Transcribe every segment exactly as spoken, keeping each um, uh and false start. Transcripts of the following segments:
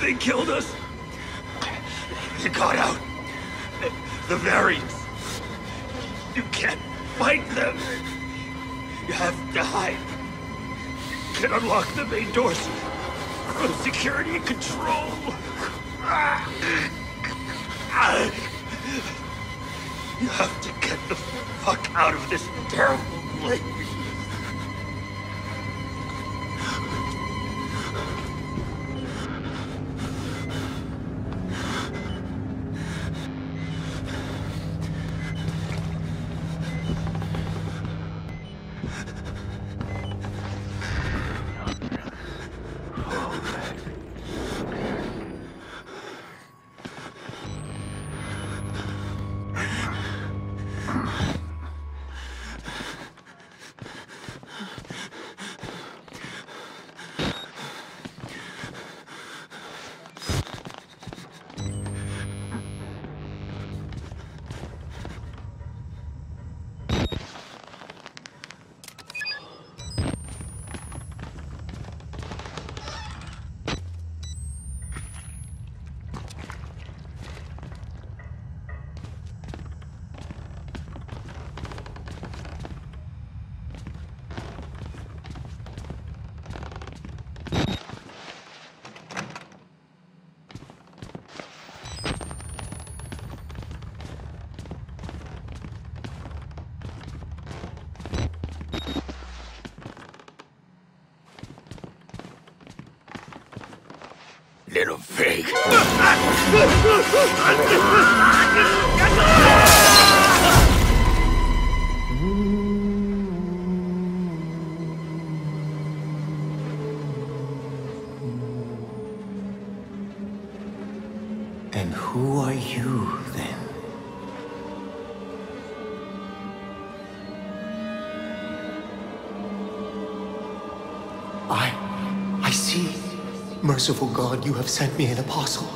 They killed us. You got out. The variants. You can't fight them. You have to hide. You can unlock the main doors from security and control. You have to get the fuck out of this terrible place. Little pig. And who are you then? I... I see. Merciful God, you have sent me an apostle.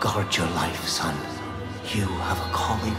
Guard your life, son. You have a calling.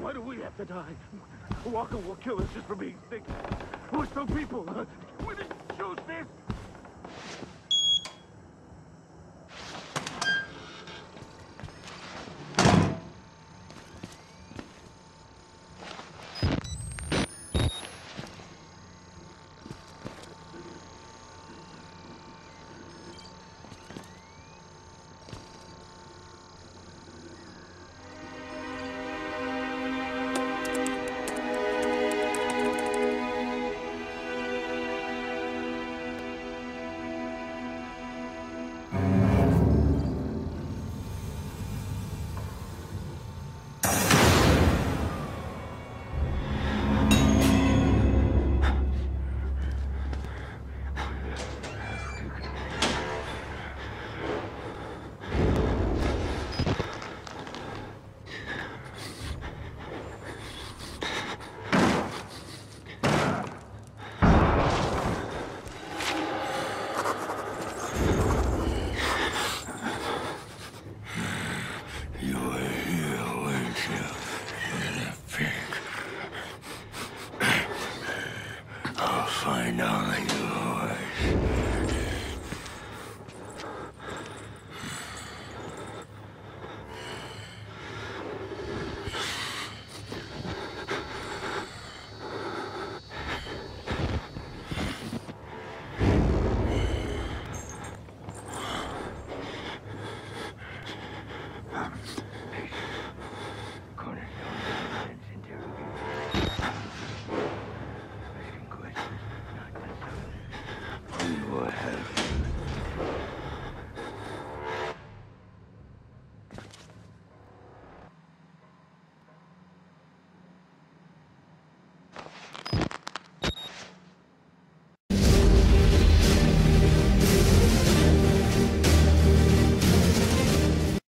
Why do we have to die? Walker will kill us just for being sick. We're still people. We didn't choose this.